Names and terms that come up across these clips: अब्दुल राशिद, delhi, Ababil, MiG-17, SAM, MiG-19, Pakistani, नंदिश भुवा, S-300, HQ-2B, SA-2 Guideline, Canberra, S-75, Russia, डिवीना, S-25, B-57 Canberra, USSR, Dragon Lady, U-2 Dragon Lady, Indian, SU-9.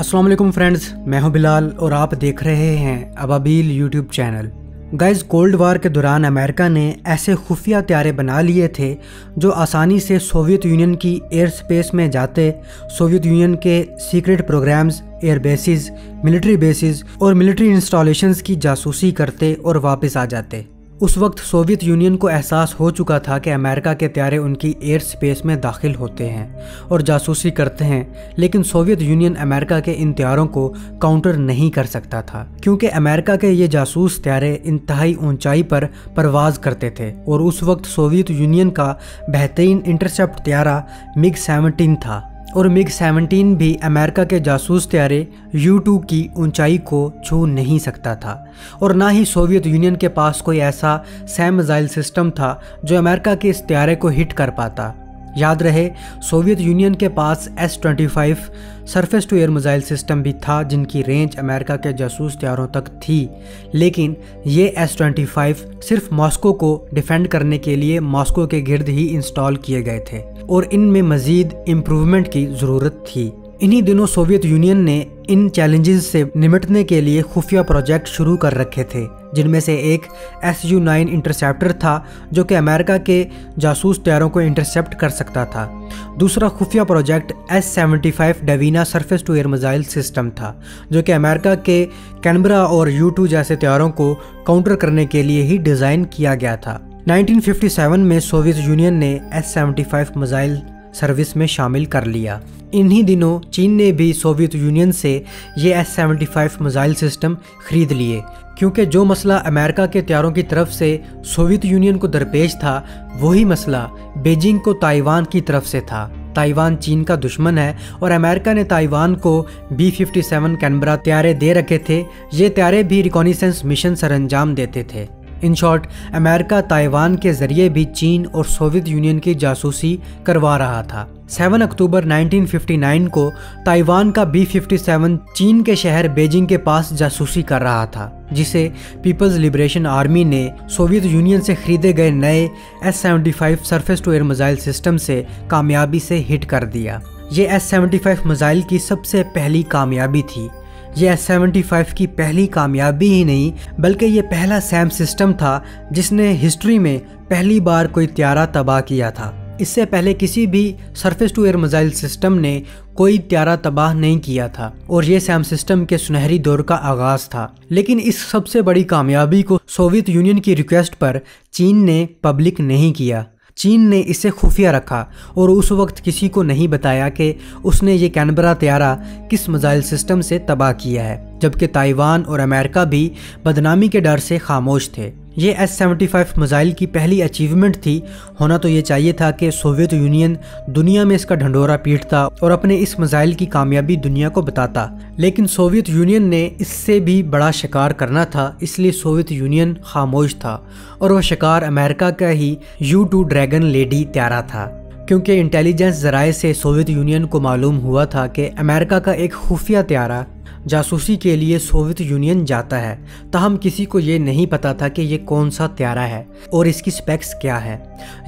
अस्सलाम वालेकुम फ्रेंड्स, मैं हूं बिलाल और आप देख रहे हैं Ababeel YouTube channel. Guys, cold war के दौरान अमेरिका ने ऐसे खुफिया हथियारे बना लिए थे जो आसानी से सोवियत यूनियन की एयर स्पेस में जाते, सोवियत यूनियन के secret programmes, air bases, military bases और मिलिट्री इंस्टॉलेशंस की जासूसी करते और वापस आ जाते। उस वक्त सोवियत यूनियन को एहसास हो चुका था कि अमेरिका के हथियारे उनकी एयर स्पेस में दाखिल होते हैं और जासूसी करते हैं, लेकिन सोवियत यूनियन अमेरिका के इन हथियारों को काउंटर नहीं कर सकता था क्योंकि अमेरिका के ये जासूस हथियारे इंतहाई ऊंचाई पर परवाज करते थे और उस वक्त सोवियत यूनियन का बेहतरीन इंटरसेप्ट हत्यारा MiG-17 था और MiG-17 भी अमेरिका के जासूस हत्यारे U-2 की ऊंचाई को छू नहीं सकता था और ना ही सोवियत यूनियन के पास कोई ऐसा SAM मिसाइल सिस्टम था जो अमेरिका के इस हत्यारे को हिट कर पाता। याद रहे, सोवियत यूनियन के पास S-25 surface to air missile system भी था जिनकी रेंज अमेरिका के जासूस हथियारों तक थी, लेकिन ये S-25 सिर्फ मॉस्को को डिफेंड करने के लिए मॉस्को के गिर्द ही इंस्टॉल किए गए थे और इनमें मज़ीद इम्प्रूवमेंट की ज़रूरत थी। इन्हीं दिनों सोवियत यूनियन ने इन चैलेंजेस से निपटने के लिए खुफिया प्रोजेक्ट शुरू कर रखे थे, जिनमें से एक SU-9 इंटरसेप्टर था जो कि अमेरिका के जासूस हथियारों को इंटरसेप्ट कर सकता था। दूसरा खुफिया project S-75 डिवीना surface to air missile system था जो कि अमेरिका के कैनबरा और U-2 जैसे हथियारों को काउंटर करने के लिए ही डिज़ाइन किया गया था। 1957 में सोवियत यूनियन ने S-75 मिसाइल सर्विस में शामिल कर लिया। इन्हीं दिनों चीन ने भी सोवियत यूनियन से ये S-75 मिसाइल सिस्टम खरीद लिए क्योंकि जो मसला अमेरिका के हथियारों की तरफ से सोवियत यूनियन को दरपेश था वही मसला बीजिंग को ताइवान की तरफ से था। ताइवान चीन का दुश्मन है और अमेरिका ने ताइवान को B-57 कैनबरा हथियारे दे रखे थे। ये हथियारे भी रिकॉनिसेंस मिशन सरअंजाम देते थे। इन शॉर्ट, अमेरिका ताइवान के जरिए भी चीन और सोवियत यूनियन की जासूसी करवा रहा था। 7 अक्टूबर 1959 को ताइवान का B-57 चीन के शहर बीजिंग के पास जासूसी कर रहा था, जिसे पीपल्स लिबरेशन आर्मी ने सोवियत यूनियन से खरीदे गए नए S-75 surface to air missile system से कामयाबी से हिट कर दिया। ये S-75 मिसाइल की सबसे पहली कामयाबी थी। यह S-75 की पहली कामयाबी ही नहीं बल्कि ये पहला SAM सिस्टम था जिसने हिस्ट्री में पहली बार कोई हत्यारा तबाह किया था। इससे पहले किसी भी surface to air missile system ने कोई हत्यारा तबाह नहीं किया था और ये SAM सिस्टम के सुनहरी दौर का आगाज़ था। लेकिन इस सबसे बड़ी कामयाबी को सोवियत यूनियन की रिक्वेस्ट पर चीन ने पब्लिक नहीं किया। चीन ने इसे खुफिया रखा और उस वक्त किसी को नहीं बताया कि उसने ये कैनबरा हत्यारा किस मिसाइल सिस्टम से तबाह किया है, जबकि ताइवान और अमेरिका भी बदनामी के डर से खामोश थे। ये S-75 मिसाइल की पहली अचीवमेंट थी। होना तो ये चाहिए था कि सोवियत यूनियन दुनिया में इसका ढंढोरा पीटता और अपने इस मिसाइल की कामयाबी दुनिया को बताता, लेकिन सोवियत यूनियन ने इससे भी बड़ा शिकार करना था, इसलिए सोवियत यूनियन खामोश था और वह शिकार अमेरिका का ही U-2 ड्रैगन लेडी हत्यारा था क्योंकि इंटेलिजेंस ज़राए से सोवियत यूनियन को मालूम हुआ था कि अमेरिका का एक खुफिया हत्यारा जासूसी के लिए सोवियत यूनियन जाता है, ताहम किसी को ये नहीं पता था कि ये कौन सा हत्यारा है और इसकी स्पेक्स क्या है।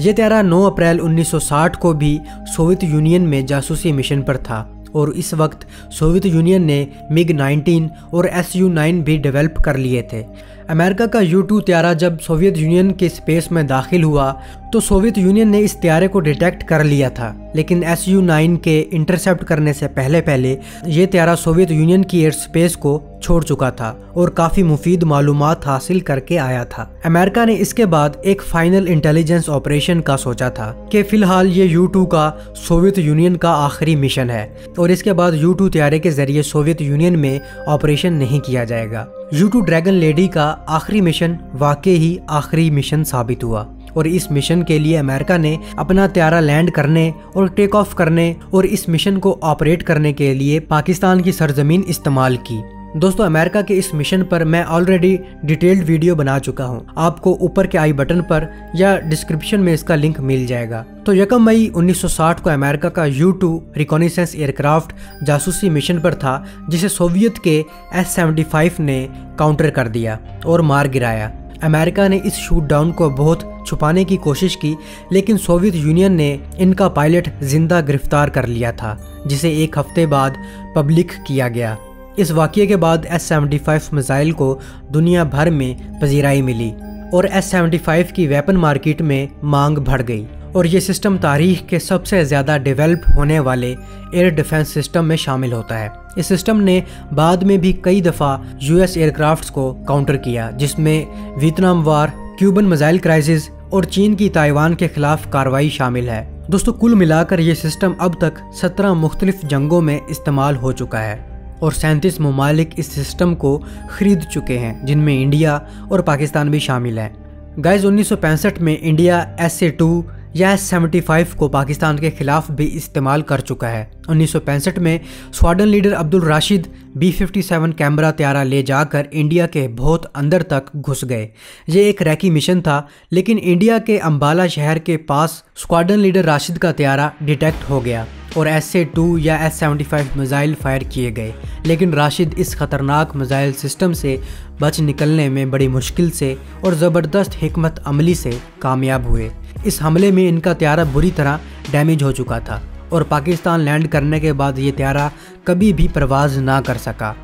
ये हत्यारा 9 अप्रैल 1960 को भी सोवियत यूनियन में जासूसी मिशन पर था और इस वक्त सोवियत यूनियन ने MiG-19 और SU-9 भी डेवलप कर लिए थे। अमेरिका का U-2 हत्यारा जब सोवियत यूनियन के स्पेस में दाखिल हुआ तो सोवियत यूनियन ने इस हत्यारे को डिटेक्ट कर लिया था, लेकिन SU-9 के इंटरसेप्ट करने से पहले ये हत्यारा सोवियत यूनियन की एयर स्पेस को छोड़ चुका था और काफ़ी मुफीद मालूमात हासिल करके आया था। अमेरिका ने इसके बाद एक फाइनल इंटेलिजेंस ऑपरेशन का सोचा था कि फ़िलहाल ये U-2 का सोवियत यूनियन का आखिरी मिशन है और इसके बाद U-2 हत्यारे के ज़रिए सोवियत यूनियन में ऑपरेशन नहीं किया जाएगा। U-2 ड्रैगन लेडी का आखिरी मिशन वाकई ही आखिरी मिशन साबित हुआ और इस मिशन के लिए अमेरिका ने अपना हत्यारा लैंड करने और टेक ऑफ करने और इस मिशन को ऑपरेट करने के लिए पाकिस्तान की सरजमीन इस्तेमाल की। दोस्तों, अमेरिका के इस मिशन पर मैं ऑलरेडी डिटेल्ड वीडियो बना चुका हूं, आपको ऊपर के आई बटन पर या डिस्क्रिप्शन में इसका लिंक मिल जाएगा। तो 1 मई 1960 को अमेरिका का U-2 रिकॉनिसेंस एयरक्राफ्ट जासूसी मिशन पर था जिसे सोवियत के S-75 ने काउंटर कर दिया और मार गिराया। अमेरिका ने इस शूटडाउन को बहुत छुपाने की कोशिश की, लेकिन सोवियत यूनियन ने इनका पायलट जिंदा गिरफ्तार कर लिया था, जिसे एक हफ्ते बाद पब्लिक किया गया। इस वाकये के बाद S-75 मिसाइल को दुनिया भर में पजीराई मिली और S-75 की वेपन मार्केट में मांग बढ़ गई और ये सिस्टम तारीख के सबसे ज़्यादा डेवलप होने वाले एयर डिफेंस सिस्टम में शामिल होता है। इस सिस्टम ने बाद में भी कई दफ़ा US एयरक्राफ्ट्स को काउंटर किया, जिसमें Vietnam war, Cuban missile crisis और चीन की ताइवान के खिलाफ कार्रवाई शामिल है। दोस्तों, कुल मिलाकर ये सिस्टम अब तक 17 मुख्तलिफ जंगों में इस्तेमाल हो चुका है और 37 ममालिक इस सिस्टम को ख़रीद चुके हैं, जिनमें इंडिया और पाकिस्तान भी शामिल हैं। गाइज, 1965 में इंडिया SA-2 या S-75 को पाकिस्तान के खिलाफ भी इस्तेमाल कर चुका है। 1965 में squadron leader अब्दुल राशिद B-57 camera त्यारा ले जाकर इंडिया के बहुत अंदर तक घुस गए। ये एक रैकी मिशन था, लेकिन इंडिया के अंबाला शहर के पास स्वाडन लीडर राशिद का त्यारा डिटेक्ट हो गया और SA-2 या S-75 मिसाइल फायर किए गए, लेकिन राशिद इस खतरनाक मिसाइल सिस्टम से बच निकलने में बड़ी मुश्किल से और ज़बरदस्त हिकमत अमली से कामयाब हुए। इस हमले में इनका त्यारा बुरी तरह डैमेज हो चुका था और पाकिस्तान लैंड करने के बाद ये त्यारा कभी भी परवाज़ ना कर सका।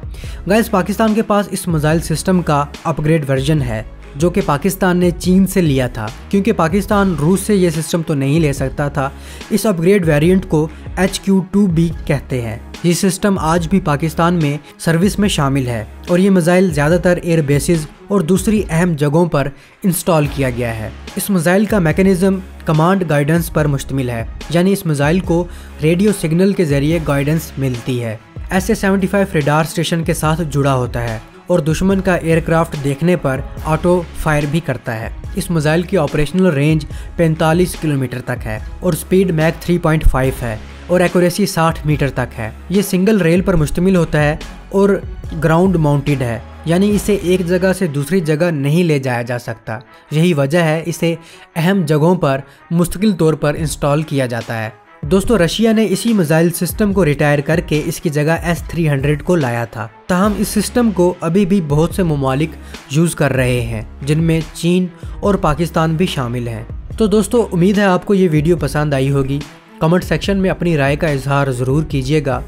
गाइस, पाकिस्तान के पास इस मिसाइल सिस्टम का अपग्रेड वर्जन है, जो कि पाकिस्तान ने चीन से लिया था, क्योंकि पाकिस्तान रूस से ये सिस्टम तो नहीं ले सकता था। इस अपग्रेड वेरिएंट को HQ-2B कहते हैं। ये सिस्टम आज भी पाकिस्तान में सर्विस में शामिल है और ये मिसाइल ज़्यादातर एयर बेसिस और दूसरी अहम जगहों पर इंस्टॉल किया गया है। इस मिसाइल का मैकेनिज़्म कमांड गाइडेंस पर मुश्तमिल है, यानी इस मिसाइल को रेडियो सिग्नल के ज़रिए गाइडेंस मिलती है। SA-75 रेडार स्टेशन के साथ जुड़ा होता है और दुश्मन का एयरक्राफ्ट देखने पर ऑटो फायर भी करता है। इस मिसाइल की ऑपरेशनल रेंज 45 किलोमीटर तक है और स्पीड मैक 3.5 है और एक्यूरेसी 60 मीटर तक है। ये सिंगल रेल पर मुश्तमिल होता है और ग्राउंड माउंटेड है, यानी इसे एक जगह से दूसरी जगह नहीं ले जाया जा सकता। यही वजह है इसे अहम जगहों पर मुस्तकिल तौर पर इंस्टॉल किया जाता है। दोस्तों, रशिया ने इसी मिसाइल सिस्टम को रिटायर करके इसकी जगह S-300 को लाया था। ताहम इस सिस्टम को अभी भी बहुत से ममालिक यूज़ कर रहे हैं, जिनमें चीन और पाकिस्तान भी शामिल हैं। तो दोस्तों, उम्मीद है आपको ये वीडियो पसंद आई होगी। कमेंट सेक्शन में अपनी राय का इजहार ज़रूर कीजिएगा।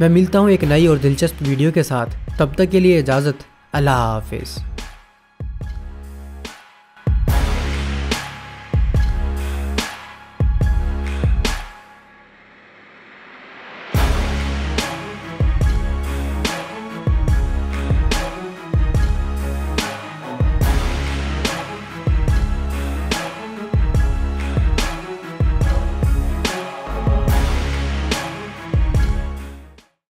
मैं मिलता हूँ एक नई और दिलचस्प वीडियो के साथ। तब तक के लिए इजाज़त, अल्लाह हाफिज़।